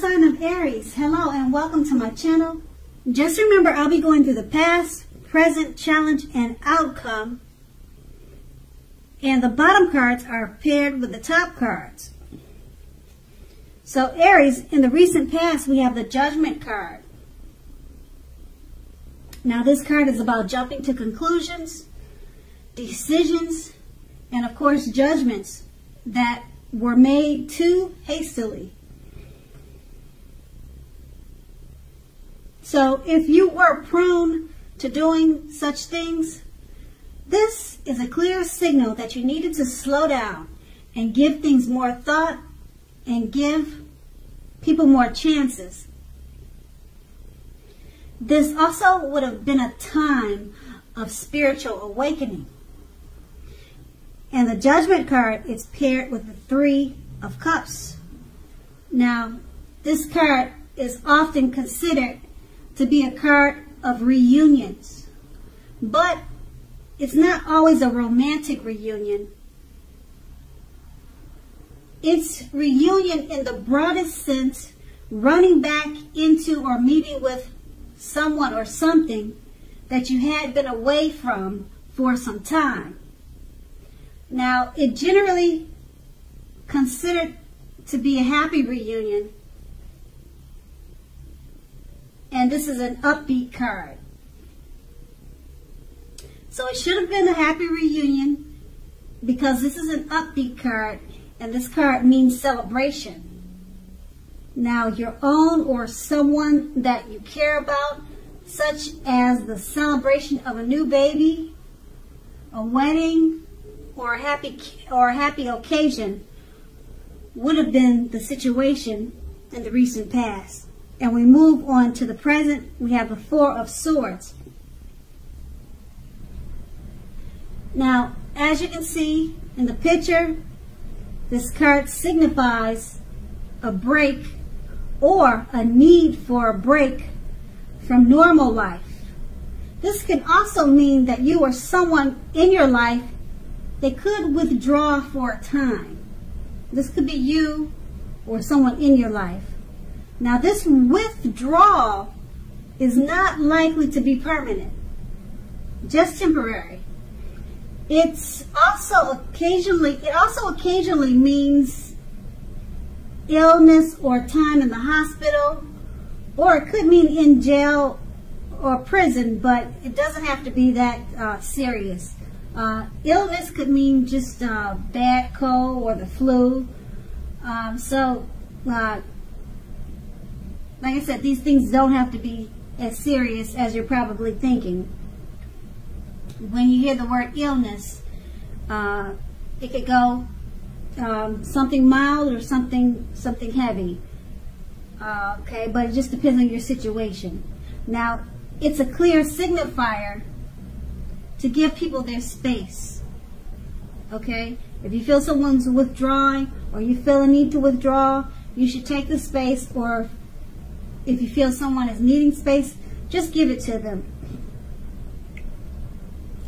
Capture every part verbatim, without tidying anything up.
sign of Aries. Hello and welcome to my channel. Just remember, I'll be going through the past, present, challenge, and outcome. And the bottom cards are paired with the top cards. So Aries, in the recent past, we have the Judgment card. Now this card is about jumping to conclusions, decisions, and of course judgments that were made too hastily. So if you were prone to doing such things, this is a clear signal that you needed to slow down and give things more thought and give people more chances. This also would have been a time of spiritual awakening. And the Judgment card is paired with the Three of Cups. Now, this card is often considered to be a card of reunions, but it's not always a romantic reunion. It's reunion in the broadest sense, running back into or meeting with someone or something that you had been away from for some time. Now, it generally considered to be a happy reunion. And this is an upbeat card. So it should have been a happy reunion because this is an upbeat card and this card means celebration. Now, your own or someone that you care about, such as the celebration of a new baby, a wedding, or a happy, or a happy occasion, would have been the situation in the recent past. And we move on to the present. We have the Four of Swords. Now, as you can see in the picture, this card signifies a break or a need for a break from normal life. This can also mean that you or someone in your life, they could withdraw for a time. This could be you or someone in your life. Now, this withdrawal is not likely to be permanent, just temporary. It's also occasionally, it also occasionally means illness or time in the hospital, or it could mean in jail or prison, but it doesn't have to be that uh, serious. Uh, illness could mean just uh, bad cold or the flu. Um, so, uh, like I said, these things don't have to be as serious as you're probably thinking. When you hear the word illness, uh, it could go um, something mild or something something heavy. Uh, okay, but it just depends on your situation. Now, it's a clear signifier to give people their space. Okay, if you feel someone's withdrawing or you feel a need to withdraw, you should take the space, or if you feel someone is needing space, just give it to them.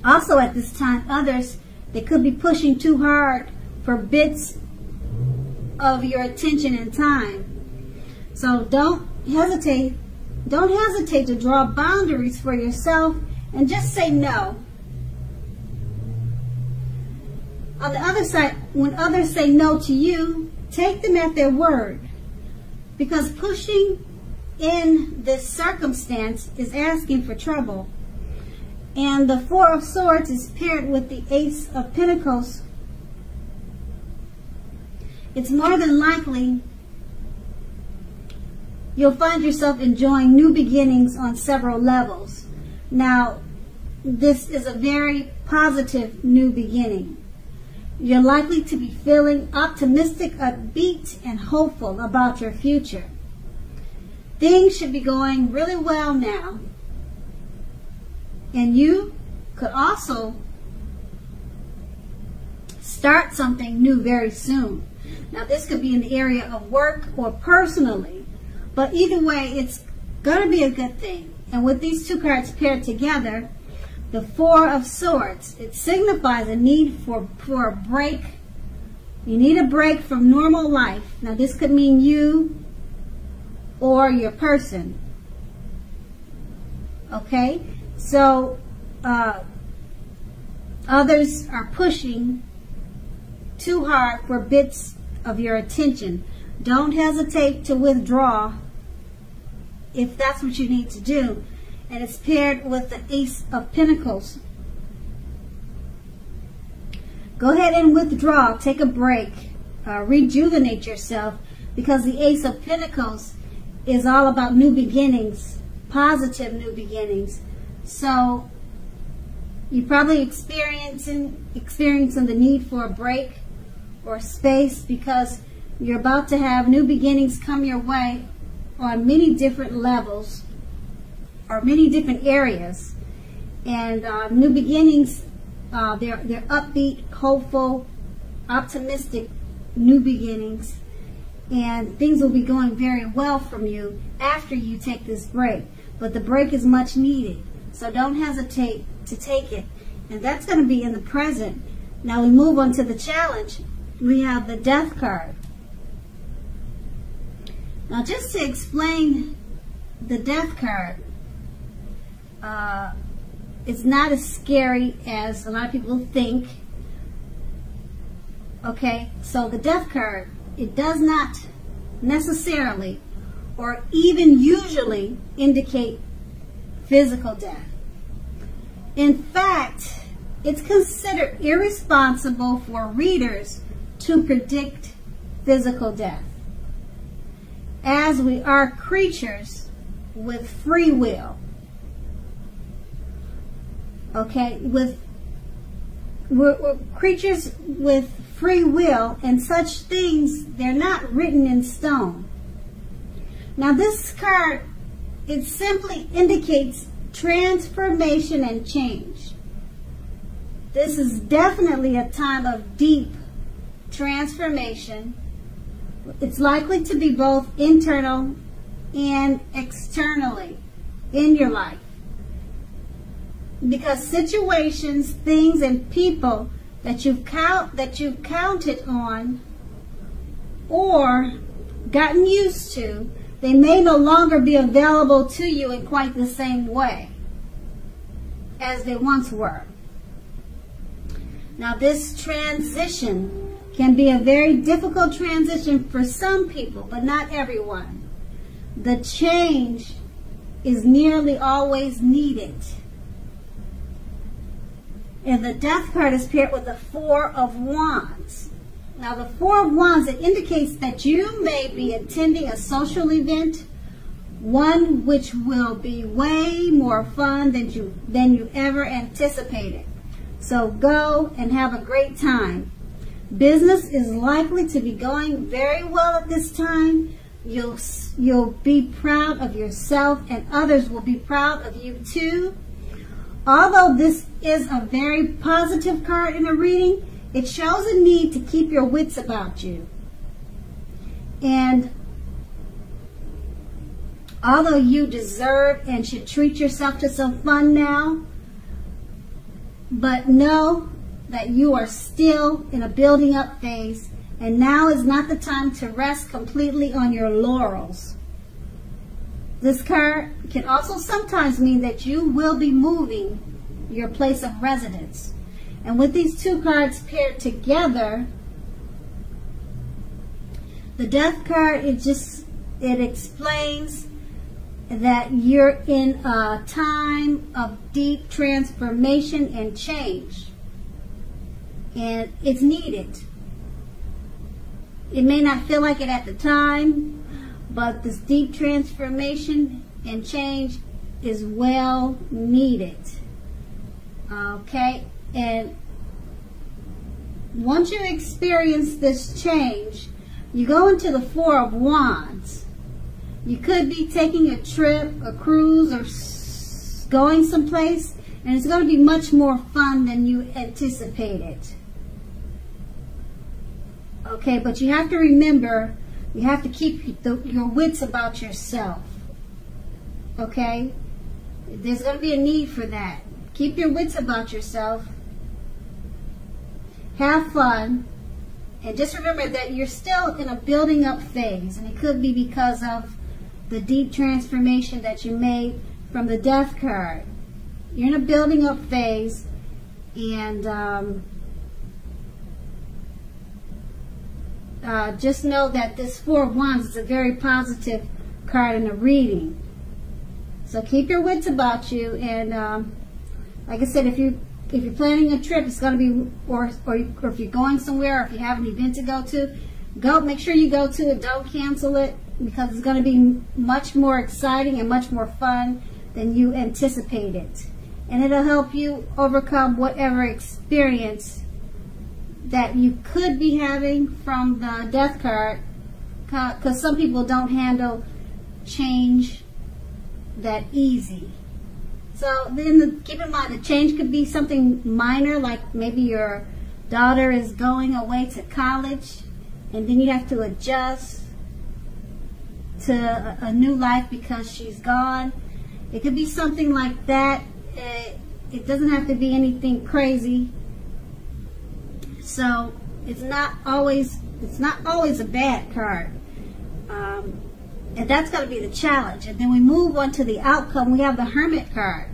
Also at this time, others, they could be pushing too hard for bits of your attention and time. So don't hesitate. Don't hesitate to draw boundaries for yourself and just say no. On the other side, when others say no to you, take them at their word, because pushing in this circumstance is asking for trouble. And the Four of Swords is paired with the Ace of Pentacles. It's more than likely you'll find yourself enjoying new beginnings on several levels. Now, this is a very positive new beginning. You're likely to be feeling optimistic, upbeat, and hopeful about your future. Things should be going really well now. And you could also start something new very soon. Now, this could be in the area of work or personally, but either way, it's going to be a good thing. And with these two cards paired together, the Four of Swords, it signifies a need for, for a break. You need a break from normal life. Now, this could mean you or your person. Okay? So, uh, others are pushing too hard for bits of your attention. Don't hesitate to withdraw if that's what you need to do. And it's paired with the Ace of Pentacles. Go ahead and withdraw. Take a break. Uh, rejuvenate yourself, because the Ace of Pentacles is all about new beginnings, positive new beginnings. So you're probably experiencing experiencing the need for a break or space, because you're about to have new beginnings come your way on many different levels or many different areas. And uh, new beginnings, uh, they're, they're upbeat, hopeful, optimistic new beginnings, and things will be going very well from you after you take this break. But the break is much needed, so don't hesitate to take it. And that's going to be in the present. Now we move on to the challenge. We have the Death card. Now, just to explain the Death card, uh, it's not as scary as a lot of people think. Okay, so the Death card, it does not necessarily or even usually indicate physical death. In fact, it's considered irresponsible for readers to predict physical death, as we are creatures with free will. Okay, with we're, we're creatures with free will, and such things, they're not written in stone. Now this card, it simply indicates transformation and change. This is definitely a time of deep transformation. It's likely to be both internal and externally in your life, because situations, things, and people that you've count that you've counted on or gotten used to, they may no longer be available to you in quite the same way as they once were. Now this transition can be a very difficult transition for some people, but not everyone. The change is nearly always needed. And the Death card is paired with the Four of Wands. Now the Four of Wands, it indicates that you may be attending a social event, one which will be way more fun than you, than you ever anticipated. So go and have a great time. Business is likely to be going very well at this time. You'll, you'll be proud of yourself, and others will be proud of you too. Although this is a very positive card in a reading, it shows a need to keep your wits about you. And although you deserve and should treat yourself to some fun now, but know that you are still in a building up phase, and now is not the time to rest completely on your laurels. This card can also sometimes mean that you will be moving your place of residence. And with these two cards paired together, the Death card, it just, it explains that you're in a time of deep transformation and change, and it's needed. It may not feel like it at the time, but this deep transformation and change is well needed. Okay? And once you experience this change, you go into the Four of Wands. You could be taking a trip, a cruise, or going someplace, and it's going to be much more fun than you anticipated. Okay, but you have to remember, you have to keep the, your wits about yourself, okay? There's going to be a need for that. Keep your wits about yourself. Have fun. And just remember that you're still in a building up phase. And it could be because of the deep transformation that you made from the Death card. You're in a building up phase, and um, uh, just know that this Four of Wands is a very positive card in the reading. So keep your wits about you, and um, like I said, if you if you're planning a trip, it's going to be, or, or or if you're going somewhere, or if you have an event to go to, go make sure you go to it. Don't cancel it, because it's going to be much more exciting and much more fun than you anticipated, and it'll help you overcome whatever experience that you could be having from the Death card, because some people don't handle change that easy. So then the, keep in mind, the change could be something minor, like maybe your daughter is going away to college, and then you have to adjust to a, a new life because she's gone. It could be something like that. It, it doesn't have to be anything crazy. So it's not always it's not always a bad card. Um, And that's going to be the challenge. And then we move on to the outcome. We have the Hermit card.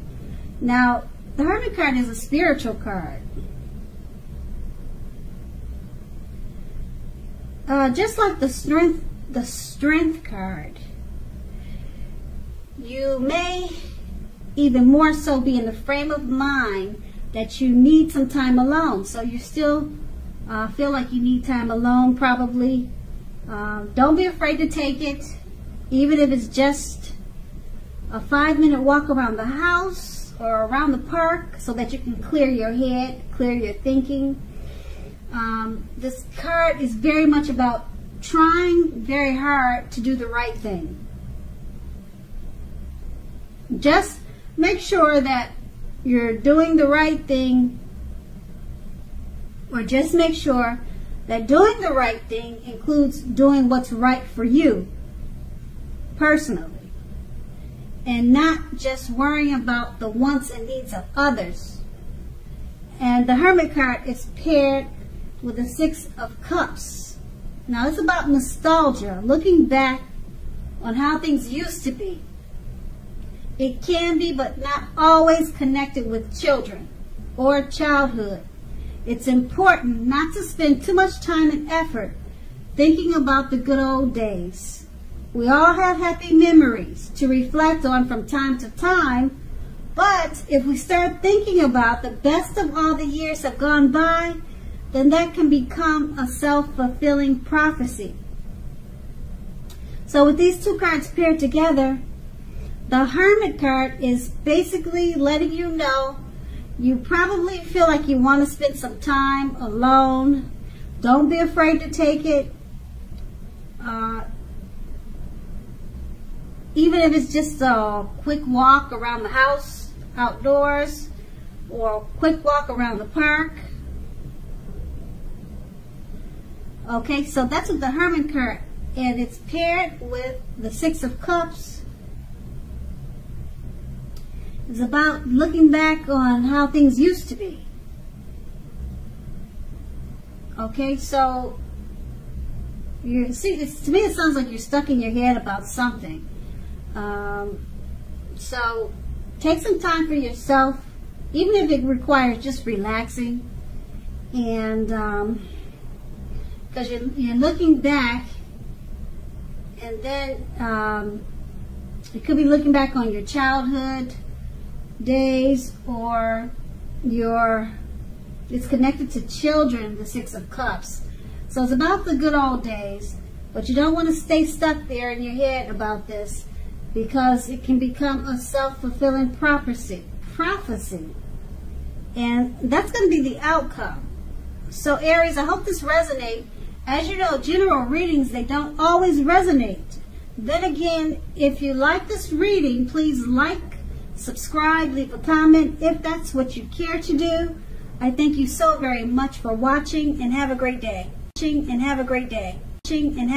Now, the Hermit card is a spiritual card. Uh, just like the strength, the strength card, you may even more so be in the frame of mind that you need some time alone. So you still uh, feel like you need time alone, probably. Uh, don't be afraid to take it. Even if it's just a five minute walk around the house or around the park, so that you can clear your head, clear your thinking. Um, this card is very much about trying very hard to do the right thing. Just make sure that you're doing the right thing, or just make sure that doing the right thing includes doing what's right for you personally, and not just worrying about the wants and needs of others. And the Hermit card is paired with the Six of Cups. Now it's about nostalgia, looking back on how things used to be. It can be, but not always, connected with children or childhood. It's important not to spend too much time and effort thinking about the good old days. We all have happy memories to reflect on from time to time, but if we start thinking about the best of all the years have gone by, then that can become a self-fulfilling prophecy. So with these two cards paired together, the Hermit card is basically letting you know you probably feel like you want to spend some time alone. Don't be afraid to take it. Uh, Even if it's just a quick walk around the house, outdoors, or a quick walk around the park. Okay, so that's with the Hermit card, and it's paired with the Six of Cups. It's about looking back on how things used to be. Okay, so you see, it's, to me it sounds like you're stuck in your head about something. Um, so take some time for yourself, even if it requires just relaxing, and um, because you're, you're looking back, and then um, it could be looking back on your childhood days, or your, it's connected to children, the Six of Cups. So it's about the good old days, but you don't want to stay stuck there in your head about this, because it can become a self-fulfilling prophecy, prophecy, and that's going to be the outcome. So Aries, I hope this resonates. As you know, general readings, they don't always resonate. Then again, if you like this reading, please like, subscribe, leave a comment if that's what you care to do. I thank you so very much for watching, and have a great day. And have a great day. And